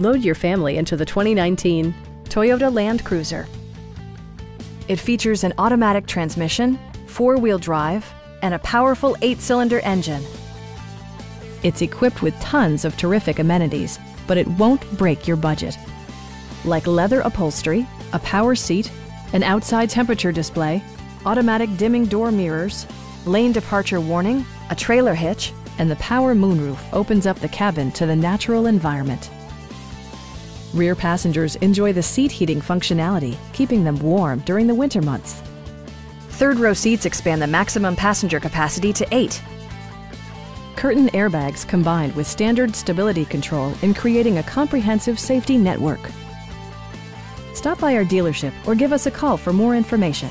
Load your family into the 2019 Toyota Land Cruiser. It features an automatic transmission, four-wheel drive, and a powerful 8-cylinder engine. It's equipped with tons of terrific amenities, but it won't break your budget. Like leather upholstery, a power seat, an outside temperature display, automatic dimming door mirrors, lane departure warning, a trailer hitch, and the power moonroof opens up the cabin to the natural environment. Rear passengers enjoy the seat heating functionality, keeping them warm during the winter months. Third-row seats expand the maximum passenger capacity to 8. Curtain airbags combined with standard stability control in creating a comprehensive safety network. Stop by our dealership or give us a call for more information.